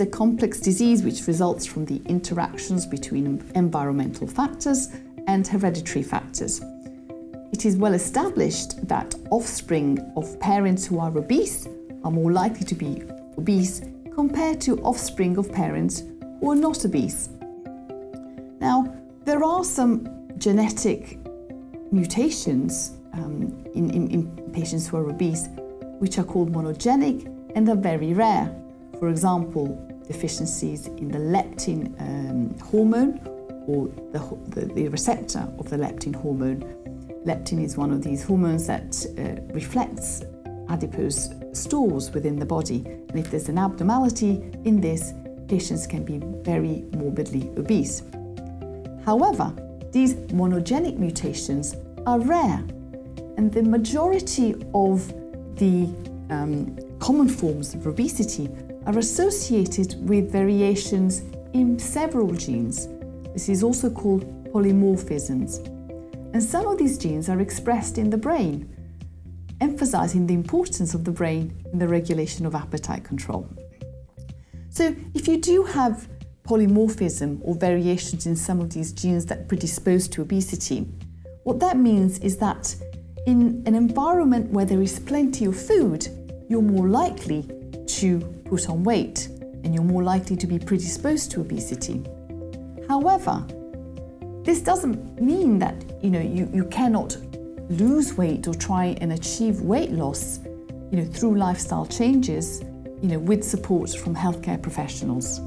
is a complex disease which results from the interactions between environmental factors and hereditary factors. It is well established that offspring of parents who are obese are more likely to be obese compared to offspring of parents who are not obese. Now, there are some genetic mutations in patients who are obese which are called monogenic and are very rare. For example, deficiencies in the leptin hormone or the receptor of the leptin hormone. Leptin is one of these hormones that reflects adipose stores within the body, and if there's an abnormality in this, patients can be very morbidly obese. However, these monogenic mutations are rare, and the majority of the common forms of obesity are associated with variations in several genes. This is also called polymorphisms. And some of these genes are expressed in the brain, emphasizing the importance of the brain in the regulation of appetite control. So if you do have polymorphism or variations in some of these genes that predispose to obesity, what that means is that in an environment where there is plenty of food, you're more likely to put on weight and you're more likely to be predisposed to obesity. However, this doesn't mean that you cannot lose weight or try and achieve weight loss through lifestyle changes with support from healthcare professionals.